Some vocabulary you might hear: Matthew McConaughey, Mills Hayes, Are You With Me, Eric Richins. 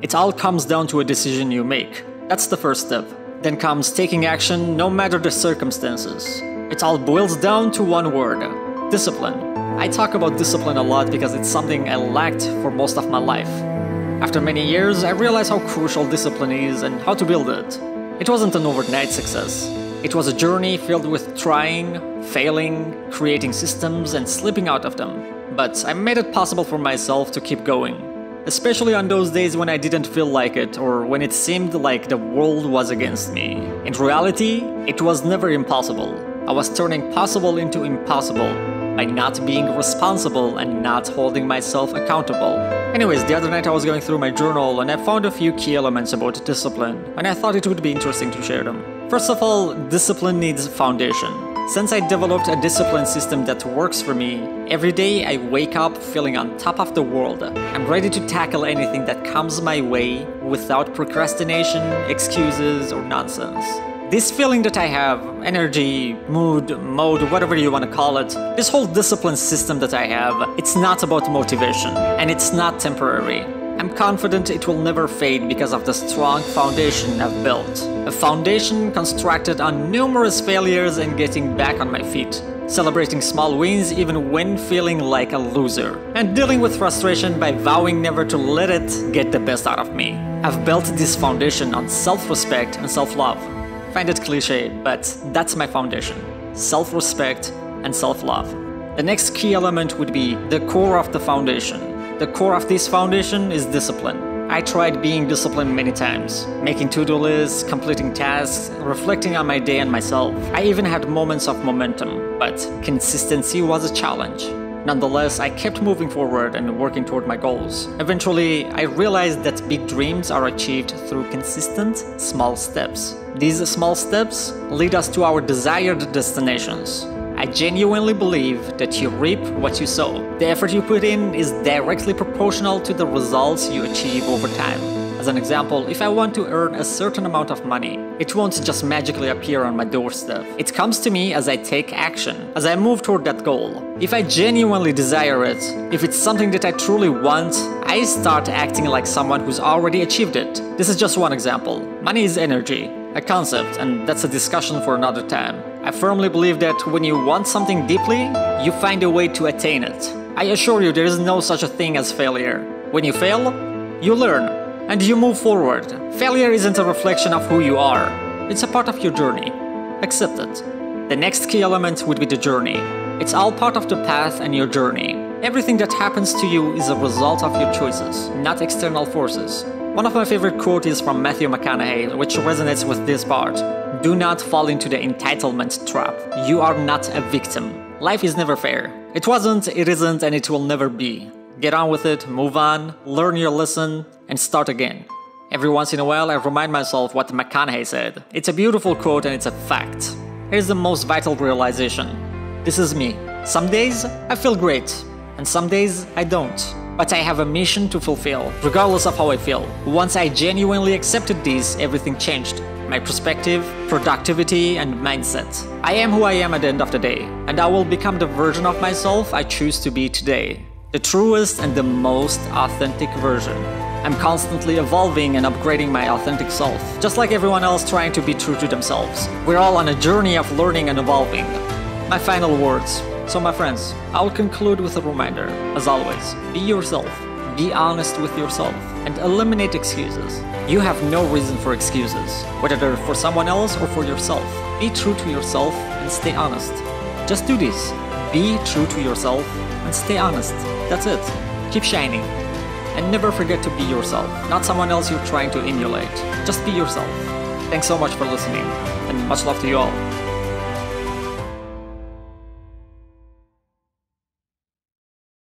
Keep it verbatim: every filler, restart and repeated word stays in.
It all comes down to a decision you make. That's the first step. Then comes taking action, no matter the circumstances. It all boils down to one word: discipline. I talk about discipline a lot because it's something I lacked for most of my life. After many years, I realized how crucial discipline is and how to build it. It wasn't an overnight success. It was a journey filled with trying, failing, creating systems, and slipping out of them. But I made it possible for myself to keep going. Especially on those days when I didn't feel like it, or when it seemed like the world was against me. In reality, it was never impossible. I was turning possible into impossible by not being responsible and not holding myself accountable. Anyways, the other night I was going through my journal and I found a few key elements about discipline, and I thought it would be interesting to share them. First of all, discipline needs foundation. Since I developed a discipline system that works for me, every day I wake up feeling on top of the world. I'm ready to tackle anything that comes my way without procrastination, excuses, or nonsense. This feeling that I have, energy, mood, mode, whatever you want to call it, this whole discipline system that I have, it's not about motivation, and it's not temporary. I'm confident it will never fade because of the strong foundation I've built. A foundation constructed on numerous failures and getting back on my feet. Celebrating small wins even when feeling like a loser. And dealing with frustration by vowing never to let it get the best out of me. I've built this foundation on self-respect and self-love. I find it cliche, but that's my foundation. Self-respect and self-love. The next key element would be the core of the foundation. The core of this foundation is discipline. I tried being disciplined many times, making to-do lists, completing tasks, reflecting on my day and myself. I even had moments of momentum, but consistency was a challenge. Nonetheless, I kept moving forward and working toward my goals. Eventually, I realized that big dreams are achieved through consistent, small steps. These small steps lead us to our desired destinations. I genuinely believe that you reap what you sow. The effort you put in is directly proportional to the results you achieve over time. As an example, if I want to earn a certain amount of money, it won't just magically appear on my doorstep. It comes to me as I take action, as I move toward that goal. If I genuinely desire it, if it's something that I truly want, I start acting like someone who's already achieved it. This is just one example. Money is energy, a concept, and that's a discussion for another time. I firmly believe that when you want something deeply, you find a way to attain it. I assure you, there is no such a thing as failure. When you fail, you learn, and you move forward. Failure isn't a reflection of who you are. It's a part of your journey. Accept it. The next key element would be the journey. It's all part of the path and your journey. Everything that happens to you is a result of your choices, not external forces. One of my favorite quotes is from Matthew McConaughey, which resonates with this part. Do not fall into the entitlement trap. You are not a victim. Life is never fair. It wasn't, it isn't, and it will never be. Get on with it, move on, learn your lesson, and start again. Every once in a while, I remind myself what McConaughey said. It's a beautiful quote and it's a fact. Here's the most vital realization. This is me. Some days, I feel great, and some days, I don't. But I have a mission to fulfill, regardless of how I feel. Once I genuinely accepted this, everything changed. My perspective, productivity, and mindset. I am who I am at the end of the day, and I will become the version of myself I choose to be today. The truest and the most authentic version. I'm constantly evolving and upgrading my authentic self, just like everyone else trying to be true to themselves. We're all on a journey of learning and evolving. My final words. So my friends, I'll conclude with a reminder, as always, be yourself, be honest with yourself, and eliminate excuses. You have no reason for excuses, whether they're for someone else or for yourself. Be true to yourself and stay honest. Just do this, be true to yourself and stay honest, that's it. Keep shining, and never forget to be yourself, not someone else you're trying to emulate. Just be yourself. Thanks so much for listening, and much love to you all.